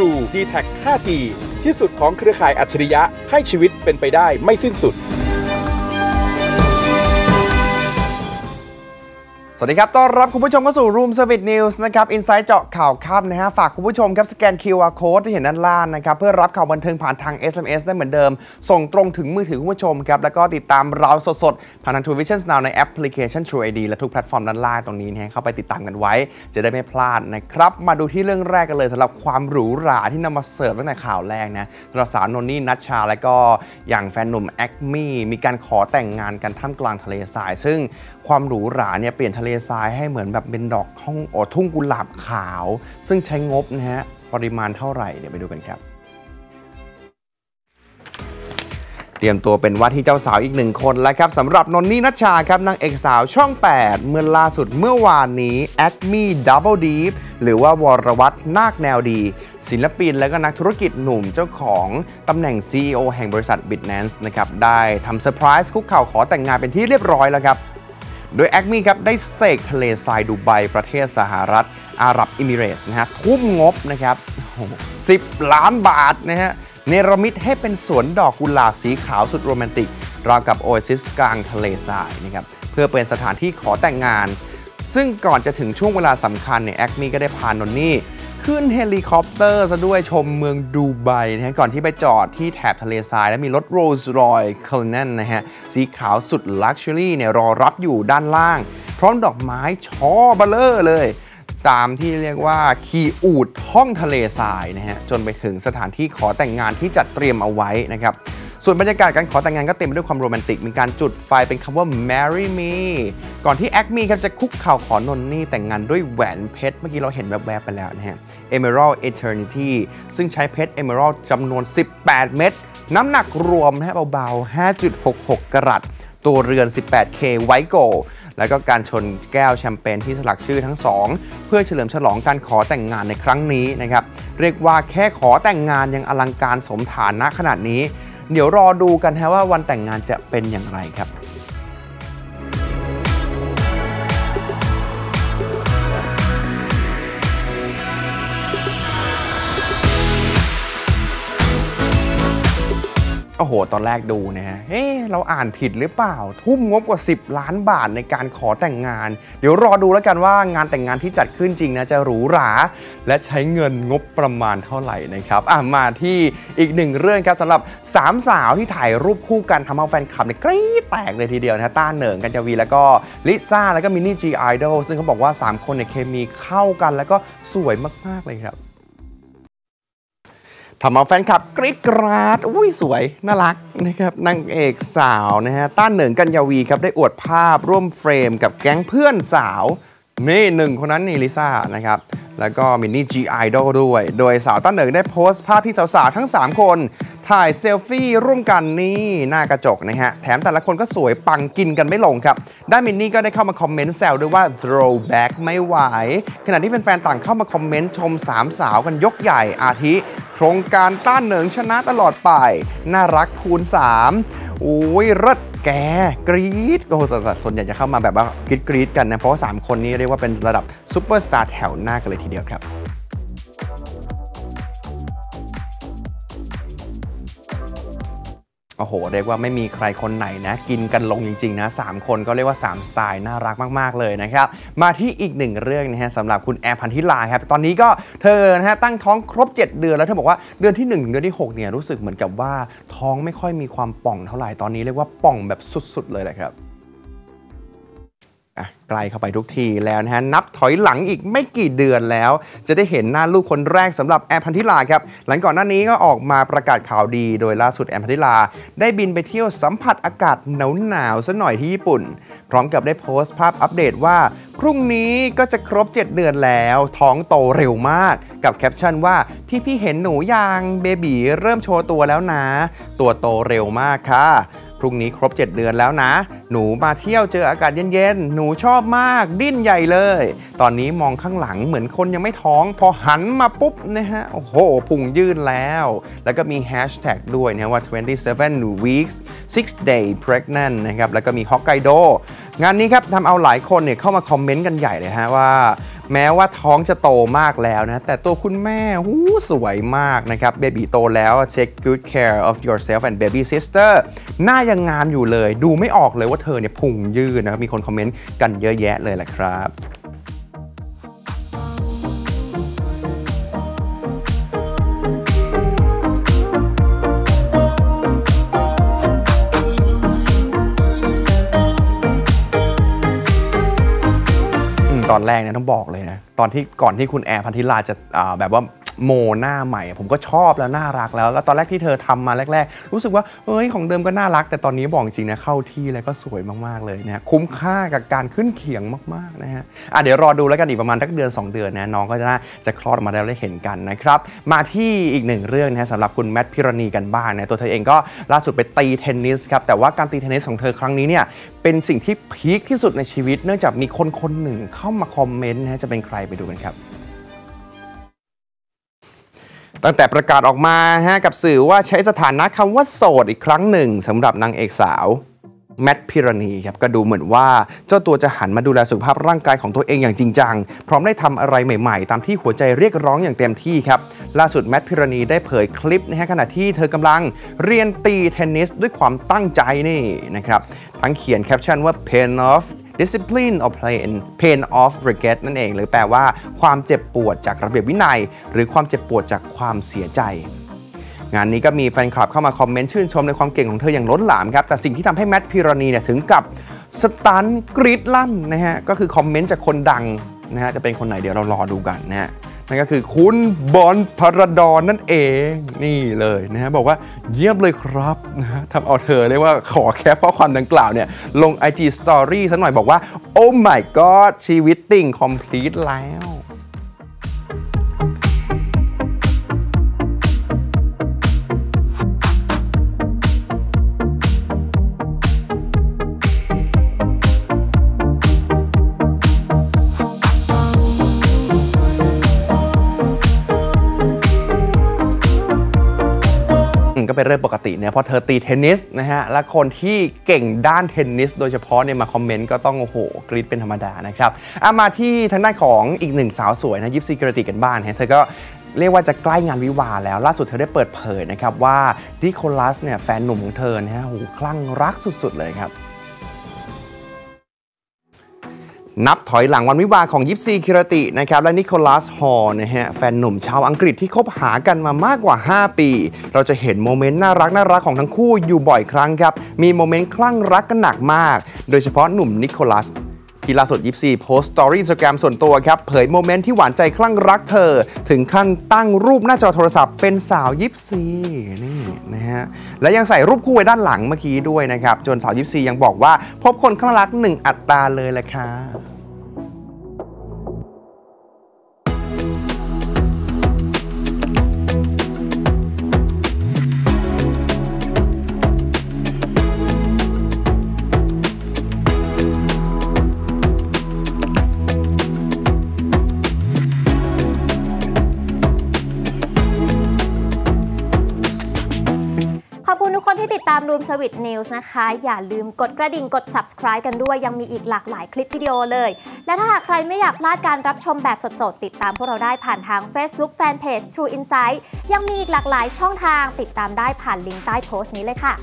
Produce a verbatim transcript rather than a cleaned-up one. True D-Tag ห้าจี ที่สุดของเครือข่ายอัจฉริยะให้ชีวิตเป็นไปได้ไม่สิ้นสุดสวัสดีครับต้อนรับคุณผู้ชมเข้าสู่ Room Service News นะครับ Insight เจาะข่าวค่ำนะฮะฝากคุณผู้ชมครับสแกน คิว อาร์ Code ที่เห็นด้านล่างนะครับเพื่อรับข่าวบันเทิงผ่านทาง เอส เอ็ม เอส ได้เหมือนเดิมส่งตรงถึงมือถือคุณผู้ชมครับแล้วก็ติดตามเราสดๆผ่านทาง True Vision Now ในแอปพลิเคชัน True ไอ ดี และทุกแพลตฟอร์มด้านล่างตรงนี้นะฮะเข้าไปติดตามกันไว้จะได้ไม่พลาดนะครับมาดูที่เรื่องแรกกันเลยสำหรับความหรูหราที่นำมาเสิร์ฟตั้งแต่ข่าวแรกนะสาวนนนี่นัชชาและก็อย่างแฟนหนุ่มแอคมี่มีการขอแต่งงานกันท่ามกลางทะเลทรายซึ่งความหรูหราเนี่ยเปลี่ยนทะเลทรายให้เหมือนแบบเป็นดอกท่องอทุ่งกุหลาบขาวซึ่งใช้งบนะฮะปริมาณเท่าไหร่เดี๋ยวไปดูกันครับเตรียมตัวเป็นว่าที่เจ้าสาวอีกหนึ่งคนแล้วครับสำหรับนนนี่นัชชาครับนางเอกสาวช่องแปดเมื่อล่าสุดเมื่อวานนี้แอคมี่ดับเบิลดีฟหรือว่าวรวัฒน์นาคแนวดีศิลปินและก็นักธุรกิจหนุ่มเจ้าของตำแหน่ง ซี อี โอ แห่งบริษัท Binance นะครับได้ทำเซอร์ไพรส์คุกเข่าขอแต่งงานเป็นที่เรียบร้อยแล้วครับโดยแอคมี่ครับได้เสกทะเลทรายดูไบประเทศสหรัฐอาหรับเอมิเรตส์นะฮะทุ่มงบนะครับสิบล้านบาทนะฮะเนรมิตให้เป็นสวนดอกกุหลาบสีขาวสุดโรแมนติกราวกับโอเอซิสกลางทะเลทรายนะครับเพื่อเป็นสถานที่ขอแต่งงานซึ่งก่อนจะถึงช่วงเวลาสำคัญเนี่ยแอคมี่ก็ได้พานนนี่ขึ้นเฮลิคอปเตอร์ซะด้วยชมเมืองดูไบนะฮะก่อนที่ไปจอดที่แถบทะเลทรายและมีรถโรลส์รอยซ์เคอร์เนนนะฮะสีขาวสุดลักชัวรี่เนี่ยรอรับอยู่ด้านล่างพร้อมดอกไม้ช่อเบลอเลยตามที่เรียกว่าขี่อูฐท่องทะเลทรายนะฮะจนไปถึงสถานที่ขอแต่งงานที่จัดเตรียมเอาไว้นะครับส่วนบรรยากาศการขอแต่งงานก็เต็มไปด้วยความโรแมนติกมีการจุดไฟเป็นคำว่า marry me ก่อนที่แอคมี่ครับจะคุกเข่าขอนนนี่แต่งงานด้วยแหวนเพชรเมื่อกี้เราเห็นแวบๆไปแล้วนะฮะ Emerald Eternity ซึ่งใช้เพชร Emerald จำนวนสิบแปดเม็ดน้ำหนักรวมนะฮะเบาๆ ห้าจุดหกหกกะรัตตัวเรือน สิบแปดเค ไวโกแล้วก็การชนแก้วแชมเปญที่สลักชื่อทั้งสองเพื่อเฉลิมฉลองการขอแต่งงานในครั้งนี้นะครับเรียกว่าแค่ขอแต่งงานยังอลังการสมฐานะขนาดนี้เดี๋ยวรอดูกันฮะว่าวันแต่งงานจะเป็นอย่างไรครับโอ้โหตอนแรกดูนะฮะเฮ้เราอ่านผิดหรือเปล่าทุ่มงบกว่าสิบล้านบาทในการขอแต่งงานเดี๋ยวรอดูแล้วกันว่างานแต่งงานที่จัดขึ้นจริงนะจะหรูหราและใช้เงินงบประมาณเท่าไหร่นะครับอ่ะมาที่อีกหนึ่งเรื่องครับสำหรับสามสาวที่ถ่ายรูปคู่กันทำเอาแฟนคลับเนี่ยกรี๊ดแตกเลยทีเดียวนะต้าเหนิงกัญจวีแล้วก็ลิซ่าแล้วก็มินนี่จีไอดอลซึ่งเขาบอกว่าสามคนเนี่ยเคมีเข้ากันแล้วก็สวยมากๆเลยครับทำเอาแฟนคลับกรี๊ดกราดอุ้ยสวยน่ารักนะครับนางเอกสาวนะฮะต้าเหนิงกัญจวีครับได้อวดภาพร่วมเฟรมกับแก๊งเพื่อนสาวนี่หนึ่งคนนั้นนี่ลิซ่านะครับแล้วก็มินนี่จีไอดอลด้วยโดยสาวต้าเหนิงได้โพสต์ภาพที่สาวๆทั้งสามคนถ่ายเซลฟี่ร่วมกันนี่หน้ากระจกนะฮะแถมแต่ละคนก็สวยปังกินกันไม่ลงครับด้านมินนี่ก็ได้เข้ามาคอมเมนต์แซวด้วยว่า throwback ไม่ไหวขณะที่แฟนๆต่างเข้ามาคอมเมนต์ชมสามสาวกันยกใหญ่อาทิโครงการต้าเหนิงชนะตลอดไปน่ารักคูณสามโอ้ยรถแกกรี๊ดโอ้โหส่วนใหญ่จะเข้ามาแบบว่ากรี๊ดกรี๊ดกันนะเพราะว่าสามคนนี้เรียกว่าเป็นระดับซุปเปอร์สตาร์แถวหน้ากันเลยทีเดียวครับโอ้โหเรียกว่าไม่มีใครคนไหนนะกินกันลงจริงๆนะสามคนก็เรียกว่าสามสไตล์น่ารักมากๆเลยนะครับมาที่อีกหนึ่งเรื่องนะฮะสำหรับคุณแอร์พันธิลาครับตอนนี้ก็เธอนะฮะตั้งท้องครบเจ็ดเดือนแล้วเธอบอกว่าเดือนที่หนึ่งเดือนที่หกเนี่ยรู้สึกเหมือนกับว่าท้องไม่ค่อยมีความป่องเท่าไหร่ตอนนี้เรียกว่าป่องแบบสุดๆเลยแหละครับใกล้เข้าไปทุกทีแล้วนะฮะนับถอยหลังอีกไม่กี่เดือนแล้วจะได้เห็นหน้าลูกคนแรกสำหรับแอร์พันธิลาครับหลังก่อนหน้านี้ก็ออกมาประกาศข่าวดีโดยล่าสุดแอร์พันธิลาได้บินไปเที่ยวสัมผัสอากาศหนาวๆซะหน่อยที่ญี่ปุ่นพร้อมกับได้โพสต์ภาพอัปเดตว่าพรุ่งนี้ก็จะครบเจ็ดเดือนแล้วท้องโตเร็วมากกับแคปชั่นว่าพี่ๆเห็นหนูยังเบบี๋เริ่มโชว์ตัวแล้วนะตัวโตเร็วมากค่ะพรุ่งนี้ครบเจ็ดเดือนแล้วนะหนูมาเที่ยวเจออากาศเย็นๆหนูชอบมากดิ้นใหญ่เลยตอนนี้มองข้างหลังเหมือนคนยังไม่ท้องพอหันมาปุ๊บนะฮะโอ้โหพุงยื่นแล้วแล้วก็มีแฮชแท็กด้วยนะว่ายี่สิบเจ็ด weeks six day pregnant นะครับแล้วก็มีฮอกไกโดงานนี้ครับทำเอาหลายคนเนี่ยเข้ามาคอมเมนต์กันใหญ่เลยฮะว่า แม้ว่าท้องจะโตมากแล้วนะแต่ตัวคุณแม่หูสวยมากนะครับเบบีโตแล้ว take good care of yourself and baby sister หน้ายังงามอยู่เลยดูไม่ออกเลยว่าเธอเนี่ยพุงยืดนะครับมีคนคอมเมนต์กันเยอะแยะเลยแหละครับตอนแรกเนี่ยต้องบอกเลยนะตอนที่ก่อนที่คุณแอร์พันธิลาจะแบบว่าโมหน้าใหม่ผมก็ชอบแล้วน่ารักแล้วแล้วตอนแรกที่เธอทำมาแรกๆรู้สึกว่าเฮ้ยของเดิมก็น่ารักแต่ตอนนี้บอกจริงนะเข้าที่แล้วก็สวยมากๆเลยนะคุ้มค่ากับการขึ้นเขียงมากๆนะฮะอ่ะเดี๋ยวรอดูแล้วกันอีกประมาณสักเดือนสองเดือนนะน้องก็น่าจะคลอดออกมาแล้วได้เห็นกันนะครับมาที่อีกหนึ่งเรื่องนะฮะสำหรับคุณแมทพิรณีกันบ้างนะตัวเธอเองก็ล่าสุดไปตีเทนนิสครับแต่ว่าการตีเทนนิสของเธอครั้งนี้เนี่ยเป็นสิ่งที่พีคที่สุดในชีวิตเนื่องจากมีคนคนหนึ่งเข้ามาคอมเมนต์นะฮะจะเป็นใครไปดูกันครับตั้งแต่ประกาศออกมาฮะกับสื่อว่าใช้สถานะคำว่าโสดอีกครั้งหนึ่งสำหรับนางเอกสาวแมทพิรณีครับก็ดูเหมือนว่าเจ้าตัวจะหันมาดูแลสุขภาพร่างกายของตัวเองอย่างจริงจังพร้อมได้ทำอะไรใหม่ๆตามที่หัวใจเรียกร้องอย่างเต็มที่ครับล่าสุดแมทพิรณีได้เผยคลิปนะฮะขณะที่เธอกำลังเรียนตีเทนนิสด้วยความตั้งใจนี่นะครับทั้งเขียนแคปชั่นว่า pain of discipline or pain of regret นั่นเองหรือแปลว่าความเจ็บปวดจากระเบียบวินัยหรือความเจ็บปวดจากความเสียใจงานนี้ก็มีแฟนคลับเข้ามาคอมเมนต์ชื่นชมในความเก่งของเธออย่างล้นหลามครับแต่สิ่งที่ทำให้แมทพิรณีเนี่ยถึงกับสตันกรีดลั่นนะฮะก็คือคอมเมนต์จากคนดังนะฮะจะเป็นคนไหนเดี๋ยวเรารอดูกันนะฮะนั่นก็คือคุณบอลพรดอนนั่นเองนี่เลยนะฮะบอกว่าเยี่ยมเลยครับนะฮะทำเอาเธอเรียกว่าขอแคปข้อความดังกล่าวเนี่ยลง ไอ จี Story สักหน่อยบอกว่า Oh my god ชีวิตติ่ง complete แล้วก็เป็นเรื่องปกติเนี่ยพอเธอตีเทนนิสนะฮะและคนที่เก่งด้านเทนนิสโดยเฉพาะเนี่ยมาคอมเมนต์ก็ต้องโอ้โหกรี๊ดเป็นธรรมดานะครับเอามาที่ทางด้านของอีกหนึ่งสาวสวยนะยิปซีกิรติกันบ้างนะเธอก็เรียกว่าจะใกล้งานวิวาห์แล้วล่าสุดเธอได้เปิดเผยนะครับว่านิโคลัสเนี่ยแฟนหนุ่มของเธอนะฮะโอ้โหคลั่งรักสุดๆเลยครับนับถอยหลังวันวิวาห์ของยิปซีกิรตินะครับและนิโคลัส ฮอลนะฮะแฟนหนุ่มชาวอังกฤษที่คบหากันมามากกว่าห้าปีเราจะเห็นโมเมนต์น่ารักน่ารักของทั้งคู่อยู่บ่อยครั้งครับมีโมเมนต์คลั่งรักกันหนักมากโดยเฉพาะหนุ่มนิโคลัสที่ล่าสุดยิปซีโพสต์สตอรี่อินสตาแกรมส่วนตัวครับเผยโมเมนต์ที่หวานใจคลั่งรักเธอถึงขั้นตั้งรูปหน้าจอโทรศัพท์เป็นสาวยิปซีนี่นะฮะและยังใส่รูปคู่ไว้ด้านหลังเมื่อกี้ด้วยนะครับจนสาวยิปซียังบอกว่าพบคนคลั่งรักหนึ่งอัตราเลยแหละค่ะติดตามรูมสวิตนิวส์นะคะอย่าลืมกดกระดิ่งกด ซับสไครบ์ กันด้วยยังมีอีกหลากหลายคลิปวิดีโอเลยและถ้าหากใครไม่อยากพลาดการรับชมแบบสดๆติดตามพวกเราได้ผ่านทาง Facebook Fanpage True Insight ยังมีอีกหลากหลายช่องทางติดตามได้ผ่านลิงก์ใต้โพสต์นี้เลยค่ะ